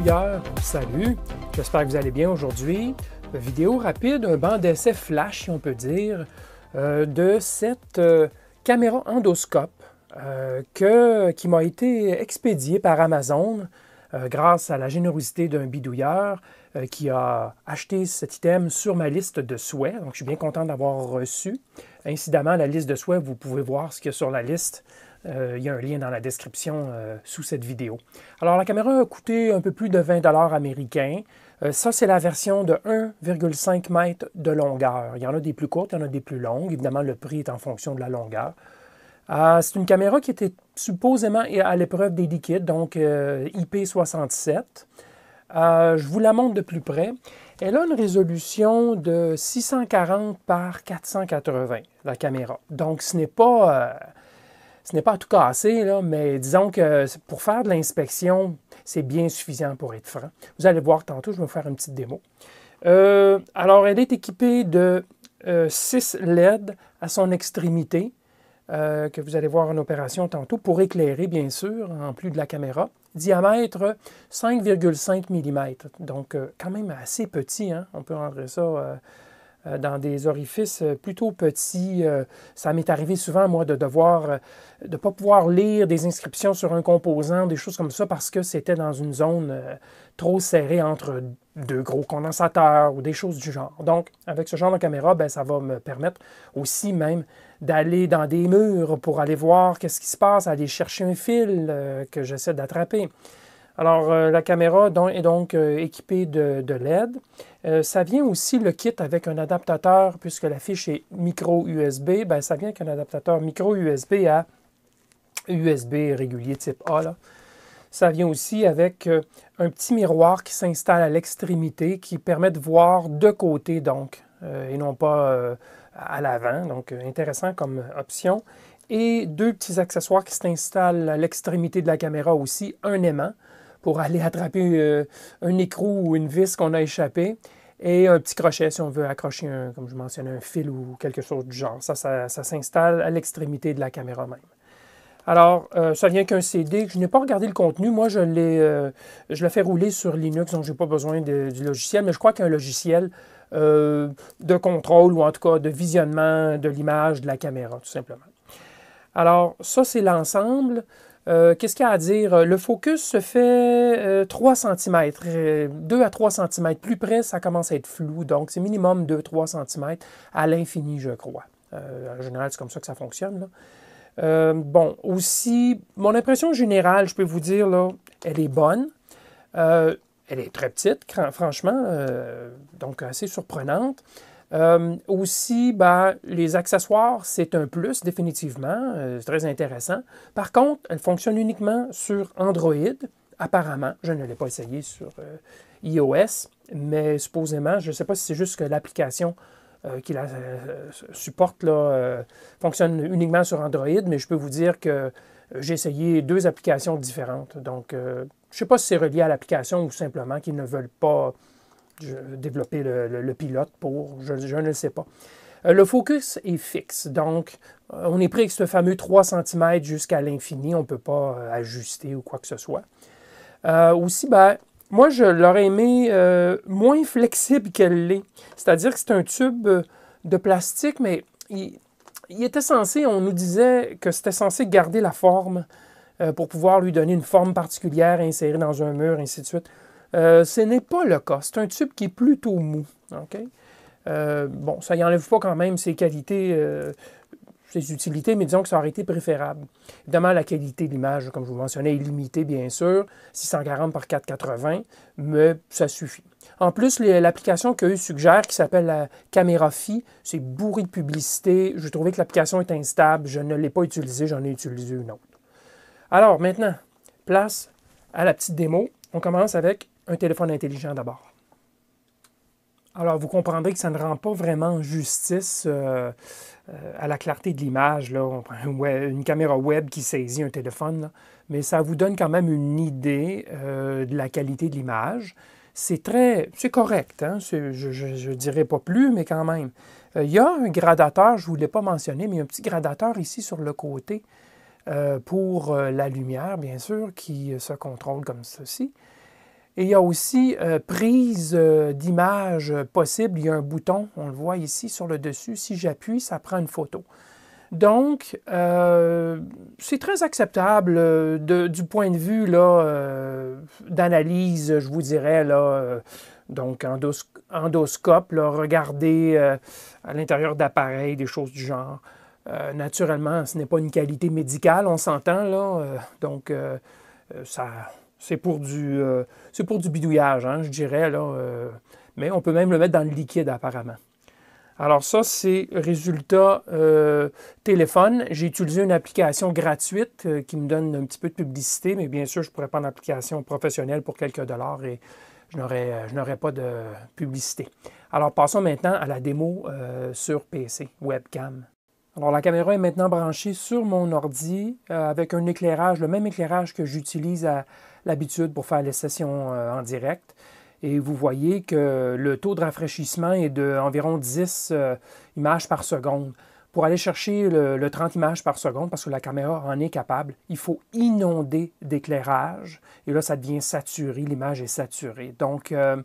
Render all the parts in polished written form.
Bidouilleur, salut, j'espère que vous allez bien aujourd'hui. Vidéo rapide, un banc d'essai flash, si on peut dire, de cette caméra endoscope qui m'a été expédiée par Amazon grâce à la générosité d'un bidouilleur qui a acheté cet item sur ma liste de souhaits. Donc, je suis bien content d'avoir reçu. Incidemment, la liste de souhaits, vous pouvez voir ce qu'il y a sur la liste. Il y a un lien dans la description sous cette vidéo. Alors, la caméra a coûté un peu plus de 20 $ américains. Ça, c'est la version de 1,5 mètre de longueur. Il y en a des plus courtes, il y en a des plus longues. Évidemment, le prix est en fonction de la longueur. C'est une caméra qui était supposément à l'épreuve des liquides, donc IP67. Je vous la montre de plus près. Elle a une résolution de 640 par 480, la caméra. Donc, ce n'est pas à tout casser, là, mais disons que pour faire de l'inspection, c'est bien suffisant pour être franc. Vous allez voir tantôt, je vais vous faire une petite démo. Alors, elle est équipée de 6 LED à son extrémité, que vous allez voir en opération tantôt, pour éclairer, bien sûr, en plus de la caméra. Diamètre 5,5 mm, donc quand même assez petit, hein? On peut rentrer ça... dans des orifices plutôt petits. Ça m'est arrivé souvent, moi, de ne pas pouvoir lire des inscriptions sur un composant, des choses comme ça, parce que c'était dans une zone trop serrée entre deux gros condensateurs ou des choses du genre. Donc, avec ce genre de caméra, bien, ça va me permettre aussi même d'aller dans des murs pour aller voir qu'est-ce qui se passe, aller chercher un fil que j'essaie d'attraper. Alors, la caméra est donc équipée de LED. Ça vient aussi le kit avec un adaptateur, puisque la fiche est micro USB. Ben, ça vient avec un adaptateur micro USB à USB régulier type A, là. Ça vient aussi avec un petit miroir qui s'installe à l'extrémité, qui permet de voir de côté, donc, et non pas à l'avant. Donc, intéressant comme option. Et deux petits accessoires qui s'installent à l'extrémité de la caméra aussi, un aimant pour aller attraper un écrou ou une vis qu'on a échappée, et un petit crochet si on veut accrocher, comme je mentionnais, un fil ou quelque chose du genre. Ça s'installe à l'extrémité de la caméra même. Alors, ça vient qu'un CD. Je n'ai pas regardé le contenu. Moi, je le fais rouler sur Linux, donc je n'ai pas besoin du logiciel, mais je crois qu'un logiciel de contrôle ou en tout cas de visionnement de l'image de la caméra, tout simplement. Alors, ça, c'est l'ensemble. Qu'est-ce qu'il y a à dire? Le focus se fait 3 cm, 2 à 3 cm. Plus près, ça commence à être flou, donc c'est minimum 2-3 cm à l'infini, je crois. En général, c'est comme ça que ça fonctionne, là. Bon, aussi, mon impression générale, je peux vous dire, là, elle est bonne. Elle est très petite, franchement, donc assez surprenante. Aussi, ben, les accessoires, c'est un plus, définitivement. C'est très intéressant. Par contre, elle fonctionne uniquement sur Android, apparemment. Je ne l'ai pas essayé sur iOS, mais supposément, je ne sais pas si c'est juste que l'application qui la supporte là, fonctionne uniquement sur Android, mais je peux vous dire que j'ai essayé 2 applications différentes. Donc, je ne sais pas si c'est relié à l'application ou simplement qu'ils ne veulent pas... développer le pilote pour, je ne le sais pas. Le focus est fixe, donc on est pris avec ce fameux 3 cm jusqu'à l'infini, on ne peut pas ajuster ou quoi que ce soit. Aussi, ben, moi je l'aurais aimé moins flexible qu'elle l'est, c'est-à-dire que c'est un tube de plastique, mais il était censé, on nous disait que c'était censé garder la forme pour pouvoir lui donner une forme particulière, insérer dans un mur, ainsi de suite. Ce n'est pas le cas. C'est un tube qui est plutôt mou. Okay? Bon, ça n'enlève pas quand même ses qualités, ses utilités, mais disons que ça aurait été préférable. Évidemment, la qualité de l'image, comme je vous mentionnais, est limitée, bien sûr, 640 par 480, mais ça suffit. En plus, l'application qu'eux suggèrent, qui s'appelle la Camera-Fi, c'est bourré de publicité. Je trouvais que l'application est instable. Je ne l'ai pas utilisée, j'en ai utilisé une autre. Alors, maintenant, place à la petite démo. On commence avec un téléphone intelligent d'abord. Alors, vous comprendrez que ça ne rend pas vraiment justice à la clarté de l'image. On prend une caméra web qui saisit un téléphone, là. Mais ça vous donne quand même une idée de la qualité de l'image. C'est correct, hein? Je ne dirais pas plus, mais quand même. Il y a un gradateur, je ne vous l'ai pas mentionné, mais il y a un petit gradateur ici sur le côté pour la lumière, bien sûr, qui se contrôle comme ceci. Et il y a aussi prise d'image possible. Il y a un bouton, on le voit ici sur le dessus. Si j'appuie, ça prend une photo. Donc, c'est très acceptable du point de vue d'analyse, je vous dirais, là, donc endoscope, là, regarder à l'intérieur d'appareils, des choses du genre. Naturellement, ce n'est pas une qualité médicale, on s'entend, là. Donc, c'est pour du bidouillage, hein, je dirais, là. Mais on peut même le mettre dans le liquide, apparemment. Alors ça, c'est résultat téléphone. J'ai utilisé une application gratuite qui me donne un petit peu de publicité, mais bien sûr, je pourrais prendre l'application professionnelle pour quelques dollars et je n'aurais pas de publicité. Alors passons maintenant à la démo sur PC, webcam. Alors la caméra est maintenant branchée sur mon ordi avec un éclairage, le même éclairage que j'utilise à l'habitude pour faire les sessions en direct. Et vous voyez que le taux de rafraîchissement est d'environ 10 images par seconde. Pour aller chercher le 30 images par seconde, parce que la caméra en est capable, il faut inonder d'éclairage. Et là, ça devient saturé, l'image est saturée. Donc, dans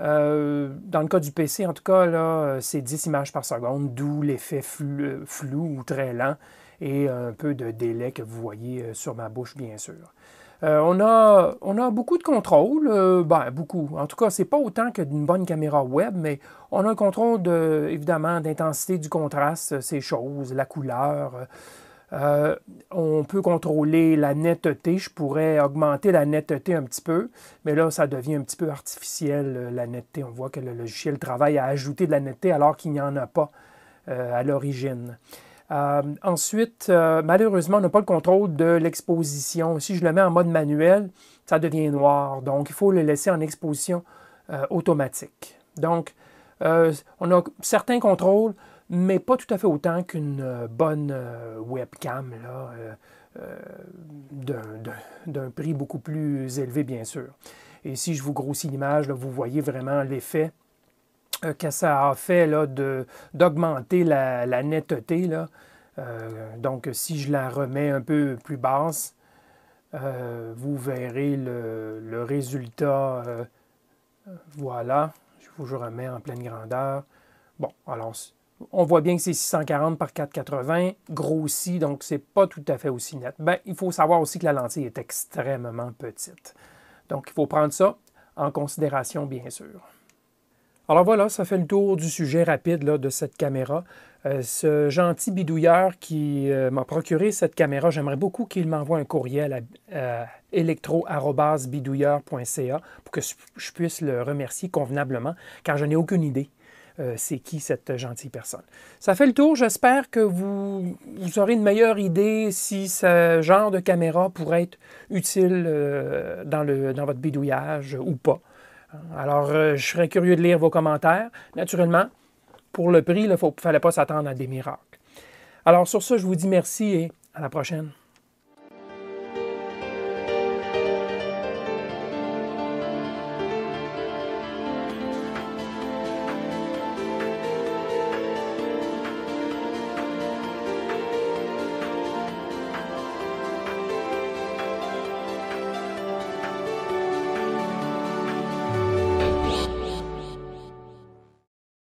le cas du PC, en tout cas, c'est 10 images par seconde, d'où l'effet flou ou très lent et un peu de délai que vous voyez sur ma bouche, bien sûr. On a beaucoup de contrôle, beaucoup. En tout cas, ce n'est pas autant que d'une bonne caméra web, mais on a un contrôle, évidemment, d'intensité du contraste, ces choses, la couleur. On peut contrôler la netteté. Je pourrais augmenter la netteté un petit peu, mais là, ça devient un petit peu artificiel, la netteté. On voit que le logiciel travaille à ajouter de la netteté alors qu'il n'y en a pas à l'origine. Ensuite, malheureusement, on n'a pas le contrôle de l'exposition. Si je le mets en mode manuel, ça devient noir. Donc, il faut le laisser en exposition automatique. Donc, on a certains contrôles, mais pas tout à fait autant qu'une bonne webcam là, d'un prix beaucoup plus élevé, bien sûr. Et si je vous grossis l'image, vous voyez vraiment l'effet que ça a fait d'augmenter la netteté. Là. Donc, si je la remets un peu plus basse, vous verrez le résultat. Voilà, je remets en pleine grandeur. Bon, alors, on voit bien que c'est 640 par 480, grossi, donc c'est pas tout à fait aussi net. Ben, il faut savoir aussi que la lentille est extrêmement petite. Donc, il faut prendre ça en considération, bien sûr. Alors voilà, ça fait le tour du sujet rapide là, de cette caméra. Ce gentil bidouilleur qui m'a procuré cette caméra, j'aimerais beaucoup qu'il m'envoie un courriel à électro-bidouilleur.ca pour que je puisse le remercier convenablement, car je n'ai aucune idée c'est qui cette gentille personne. Ça fait le tour, j'espère que vous aurez une meilleure idée si ce genre de caméra pourrait être utile dans votre bidouillage ou pas. Alors, je serais curieux de lire vos commentaires. Naturellement, pour le prix, il ne fallait pas s'attendre à des miracles. Alors, sur ce, je vous dis merci et à la prochaine.